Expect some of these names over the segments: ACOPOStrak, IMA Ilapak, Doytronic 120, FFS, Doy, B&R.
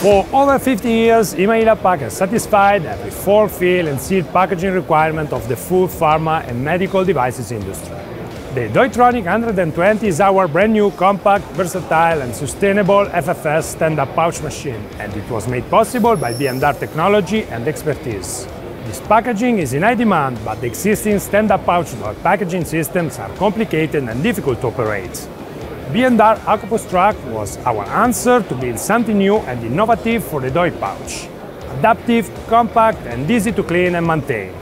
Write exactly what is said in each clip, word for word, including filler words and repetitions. For over fifty years, I M A Ilapak has satisfied every fulfill and seal packaging requirement of the food, pharma and medical devices industry. The Doytronic one twenty is our brand new compact, versatile and sustainable F F S stand-up pouch machine, and it was made possible by B and R technology and expertise. This packaging is in high demand, but the existing stand-up pouch door packaging systems are complicated and difficult to operate. B and R ACOPOStrak was our answer to build something new and innovative for the Doy pouch. Adaptive, compact and easy to clean and maintain.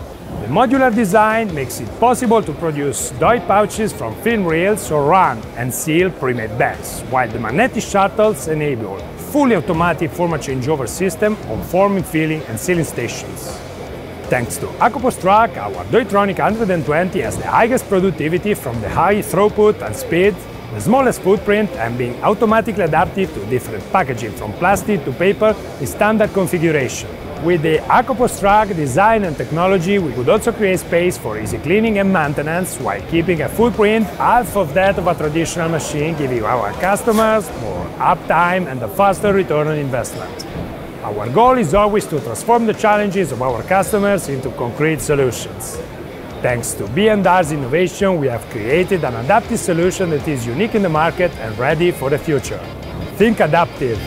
The modular design makes it possible to produce Doy pouches from film reels or run and seal pre-made bags, while the magnetic shuttles enable fully automatic format changeover system on forming, filling and sealing stations. Thanks to ACOPOStrak, our Doytronic one twenty has the highest productivity from the high throughput and speed, the smallest footprint, and being automatically adapted to different packaging from plastic to paper in standard configuration. With the ACOPOStrak design and technology, we could also create space for easy cleaning and maintenance while keeping a footprint half of that of a traditional machine, giving our customers more uptime and a faster return on investment. Our goal is always to transform the challenges of our customers into concrete solutions. Thanks to B and R's innovation, we have created an adaptive solution that is unique in the market and ready for the future. Think adaptive!